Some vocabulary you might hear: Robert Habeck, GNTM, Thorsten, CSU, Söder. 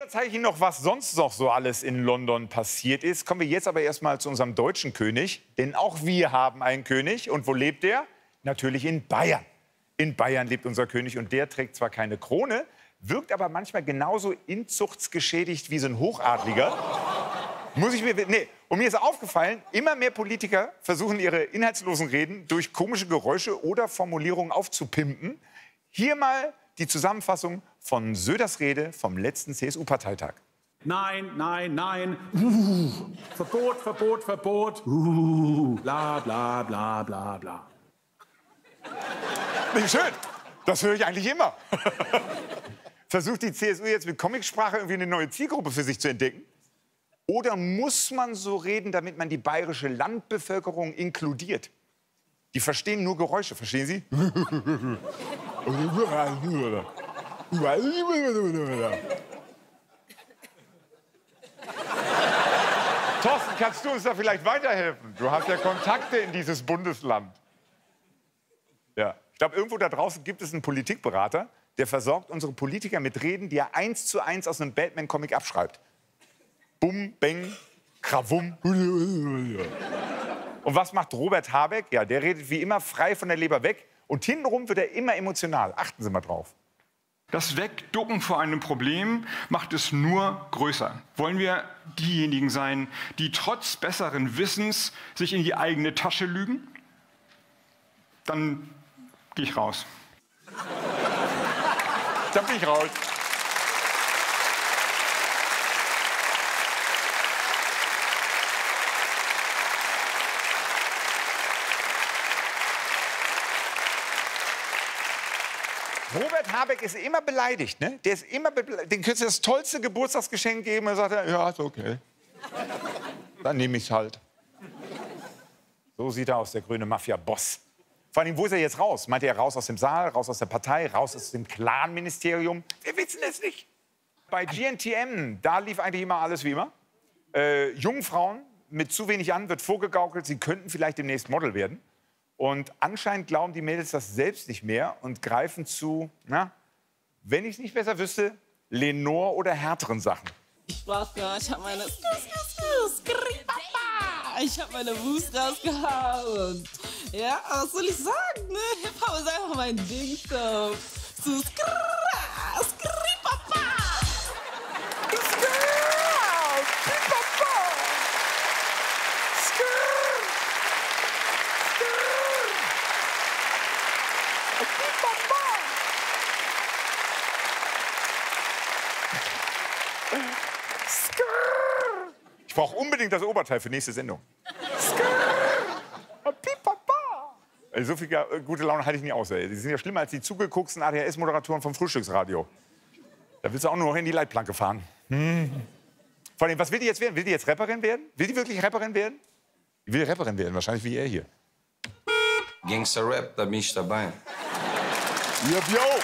Jetzt zeige ich Ihnen noch, was sonst noch so alles in London passiert ist. Kommen wir jetzt aber erstmal zu unserem deutschen König. Denn auch wir haben einen König. Und wo lebt der? Natürlich in Bayern. In Bayern lebt unser König. Und der trägt zwar keine Krone, wirkt aber manchmal genauso inzuchtsgeschädigt wie so ein Hochadliger. Und mir ist aufgefallen, immer mehr Politiker versuchen, ihre inhaltslosen Reden durch komische Geräusche oder Formulierungen aufzupimpen. Hier mal die Zusammenfassung von Söders Rede vom letzten CSU-Parteitag. Nein, nein, nein. Verbot, Verbot, Verbot. Bla, bla, bla, bla, bla. Nicht schön. Das höre ich eigentlich immer. Versucht die CSU jetzt mit Comicsprache irgendwie eine neue Zielgruppe für sich zu entdecken? Oder muss man so reden, damit man die bayerische Landbevölkerung inkludiert? Die verstehen nur Geräusche, verstehen Sie? Thorsten, kannst du uns da vielleicht weiterhelfen? Du hast ja Kontakte in dieses Bundesland. Ja. Ich glaube, irgendwo da draußen gibt es einen Politikberater, der versorgt unsere Politiker mit Reden, die er 1:1 aus einem Batman-Comic abschreibt. Bum, beng, krawum. Und was macht Robert Habeck? Ja, der redet wie immer frei von der Leber weg. Und hintenrum wird er immer emotional. Achten Sie mal drauf. Das Wegducken vor einem Problem macht es nur größer. Wollen wir diejenigen sein, die trotz besseren Wissens sich in die eigene Tasche lügen? Dann gehe ich raus. Dann bin ich raus. Robert Habeck ist immer beleidigt, ne? Der ist immer beleidigt. Den könntest du das tollste Geburtstagsgeschenk geben und sagt er, ja, ist okay. Dann nehme ich's halt. So sieht er aus, der grüne Mafia-Boss. Vor allem, wo ist er jetzt raus? Meint er raus aus dem Saal, raus aus der Partei, raus aus dem Clan-Ministerium? Wir wissen es nicht. Bei GNTM, da lief eigentlich immer alles wie immer. Jungen Frauen mit zu wenig an wird vorgegaukelt, sie könnten vielleicht demnächst Model werden. Und anscheinend glauben die Mädels das selbst nicht mehr und greifen zu, na, wenn ich es nicht besser wüsste, Lenore oder härteren Sachen. Ich hab meine Wust rausgehauen. Ja, was soll ich sagen, ne? Hip-Hop ist einfach mein Ding, so. Ich brauche unbedingt das Oberteil für nächste Sendung. So viel gute Laune halte ich nicht aus. Die sind ja schlimmer als die zugeguckten ADHS-Moderatoren vom Frühstücksradio. Da willst du auch nur noch in die Leitplanke fahren. Vor allem, was will die jetzt werden? Will die jetzt Rapperin werden? Will die wirklich Rapperin werden? Die will Rapperin werden, wahrscheinlich wie er hier. Gangster-Rap, da bin ich dabei. Yo, yo.